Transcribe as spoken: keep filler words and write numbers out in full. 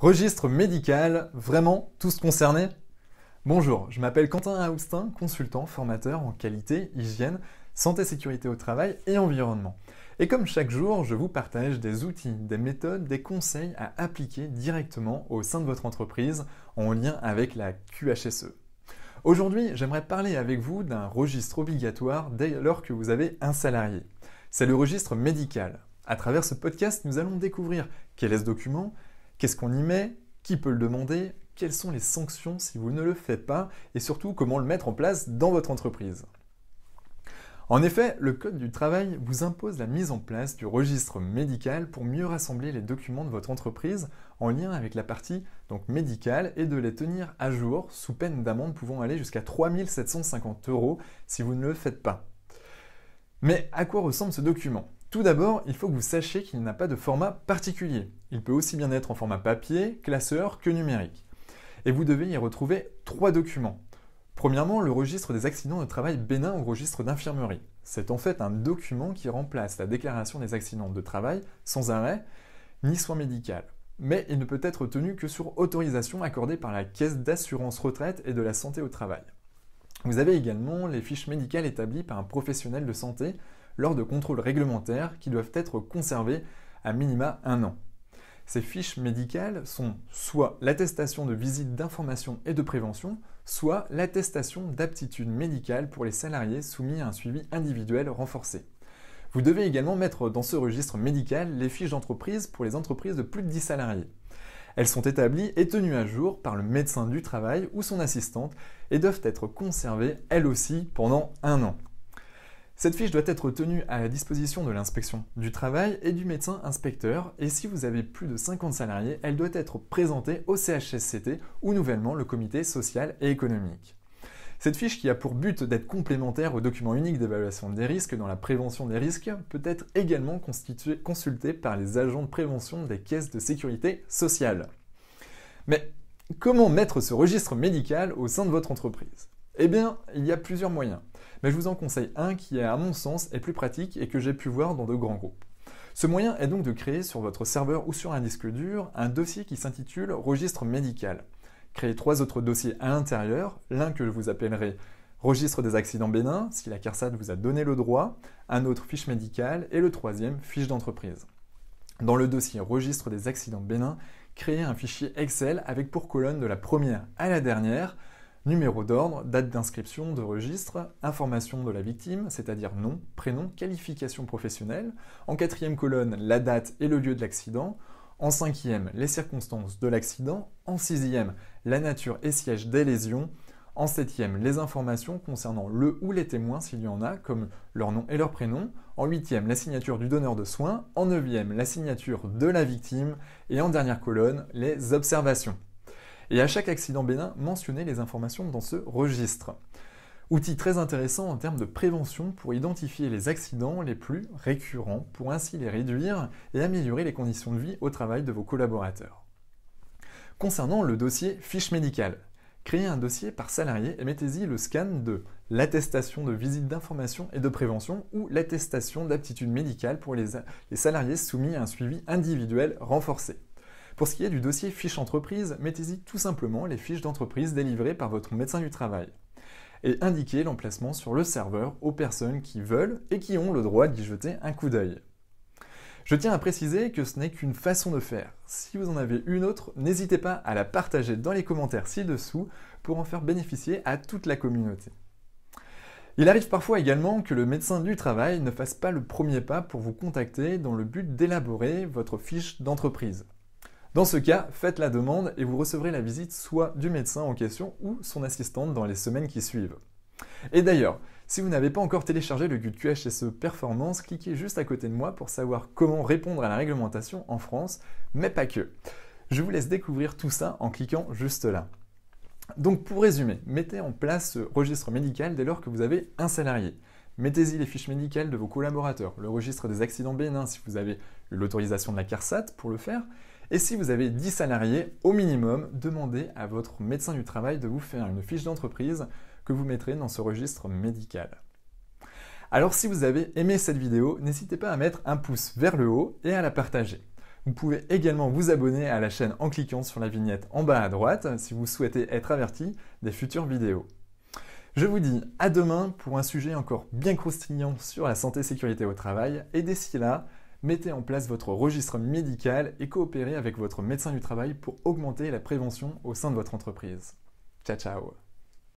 Registre médical, vraiment tous concernés? Bonjour, je m'appelle Quentin Aoustin, consultant, formateur en qualité, hygiène, santé, sécurité au travail et environnement. Et comme chaque jour, je vous partage des outils, des méthodes, des conseils à appliquer directement au sein de votre entreprise en lien avec la Q H S E. Aujourd'hui, j'aimerais parler avec vous d'un registre obligatoire dès lors que vous avez un salarié. C'est le registre médical. À travers ce podcast, nous allons découvrir quel est ce document, qu'est-ce qu'on y met, qui peut le demander, quelles sont les sanctions si vous ne le faites pas et surtout comment le mettre en place dans votre entreprise. En effet, le Code du travail vous impose la mise en place du registre médical pour mieux rassembler les documents de votre entreprise en lien avec la partie donc médicale et de les tenir à jour sous peine d'amende pouvant aller jusqu'à trois mille sept cent cinquante euros si vous ne le faites pas. Mais à quoi ressemble ce document? Tout d'abord, il faut que vous sachiez qu'il n'a pas de format particulier. Il peut aussi bien être en format papier, classeur que numérique. Et vous devez y retrouver trois documents. Premièrement, le registre des accidents de travail bénins ou registre d'infirmerie. C'est en fait un document qui remplace la déclaration des accidents de travail sans arrêt ni soins médicaux. Mais il ne peut être tenu que sur autorisation accordée par la Caisse d'assurance retraite et de la santé au travail. Vous avez également les fiches médicales établies par un professionnel de santé lors de contrôles réglementaires qui doivent être conservées à minima un an. Ces fiches médicales sont soit l'attestation de visite d'information et de prévention, soit l'attestation d'aptitude médicale pour les salariés soumis à un suivi individuel renforcé. Vous devez également mettre dans ce registre médical les fiches d'entreprise pour les entreprises de plus de dix salariés. Elles sont établies et tenues à jour par le médecin du travail ou son assistante et doivent être conservées, elles aussi, pendant un an. Cette fiche doit être tenue à la disposition de l'inspection du travail et du médecin inspecteur et si vous avez plus de cinquante salariés, elle doit être présentée au C H S C T ou nouvellement le comité social et économique. Cette fiche qui a pour but d'être complémentaire au document unique d'évaluation des risques dans la prévention des risques peut être également consultée par les agents de prévention des caisses de sécurité sociale. Mais comment mettre ce registre médical au sein de votre entreprise? Eh bien, il y a plusieurs moyens, mais je vous en conseille un qui, à mon sens, est plus pratique et que j'ai pu voir dans de grands groupes. Ce moyen est donc de créer sur votre serveur ou sur un disque dur un dossier qui s'intitule « Registre médical ». Créez trois autres dossiers à l'intérieur, l'un que je vous appellerai « Registre des accidents bénins » si la CARSAT vous a donné le droit, un autre « Fiche médicale » et le troisième « Fiche d'entreprise ». Dans le dossier « Registre des accidents bénins », créez un fichier Excel avec pour colonne de la première à la dernière, numéro d'ordre, date d'inscription de registre, information de la victime, c'est-à-dire nom, prénom, qualification professionnelle. En quatrième colonne, la date et le lieu de l'accident. En cinquième, les circonstances de l'accident. En sixième, la nature et siège des lésions. En septième, les informations concernant le ou les témoins s'il y en a, comme leur nom et leur prénom. En huitième, la signature du donneur de soins. En neuvième, la signature de la victime. Et en dernière colonne, les observations. Et à chaque accident bénin, mentionnez les informations dans ce registre. Outil très intéressant en termes de prévention pour identifier les accidents les plus récurrents, pour ainsi les réduire et améliorer les conditions de vie au travail de vos collaborateurs. Concernant le dossier fiche médicale, créez un dossier par salarié et mettez-y le scan de l'attestation de visite d'information et de prévention ou l'attestation d'aptitude médicale pour les, les salariés soumis à un suivi individuel renforcé. Pour ce qui est du dossier fiche entreprise, mettez-y tout simplement les fiches d'entreprise délivrées par votre médecin du travail et indiquez l'emplacement sur le serveur aux personnes qui veulent et qui ont le droit d'y jeter un coup d'œil. Je tiens à préciser que ce n'est qu'une façon de faire. Si vous en avez une autre, n'hésitez pas à la partager dans les commentaires ci-dessous pour en faire bénéficier à toute la communauté. Il arrive parfois également que le médecin du travail ne fasse pas le premier pas pour vous contacter dans le but d'élaborer votre fiche d'entreprise. Dans ce cas, faites la demande et vous recevrez la visite soit du médecin en question ou son assistante dans les semaines qui suivent. Et d'ailleurs, si vous n'avez pas encore téléchargé le guide Q H S E Performance, cliquez juste à côté de moi pour savoir comment répondre à la réglementation en France, mais pas que. Je vous laisse découvrir tout ça en cliquant juste là. Donc pour résumer, mettez en place ce registre médical dès lors que vous avez un salarié. Mettez-y les fiches médicales de vos collaborateurs, le registre des accidents bénins si vous avez eu l'autorisation de la CARSAT pour le faire. Et si vous avez dix salariés, au minimum, demandez à votre médecin du travail de vous faire une fiche d'entreprise que vous mettrez dans ce registre médical. Alors si vous avez aimé cette vidéo, n'hésitez pas à mettre un pouce vers le haut et à la partager. Vous pouvez également vous abonner à la chaîne en cliquant sur la vignette en bas à droite si vous souhaitez être averti des futures vidéos. Je vous dis à demain pour un sujet encore bien croustillant sur la santé sécurité au travail et d'ici là, mettez en place votre registre médical et coopérez avec votre médecin du travail pour augmenter la prévention au sein de votre entreprise. Ciao, ciao!